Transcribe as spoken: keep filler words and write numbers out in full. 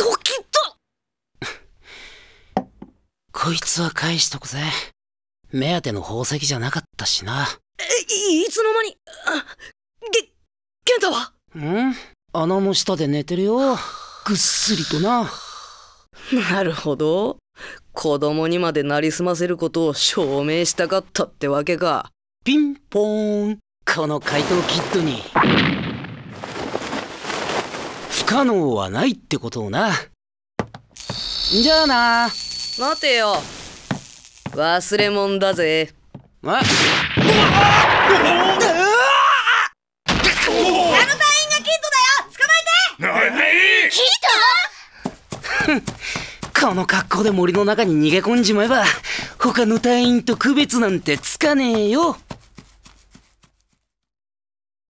ドキッとこいつは返しとくぜ。目当ての宝石じゃなかったしな。え、いつの間に。あ、け、ケンタは？ん？穴の下で寝てるよ。ぐっすりとな。なるほど。子供にまでなりすませることを証明したかったってわけか。ピンポーン。この怪盗キッドに不可能はないってことをな。じゃあな。待てよ、忘れ物だぜ。あっこの格好で森の中に逃げ込んじまえば他の隊員と区別なんてつかねえよ。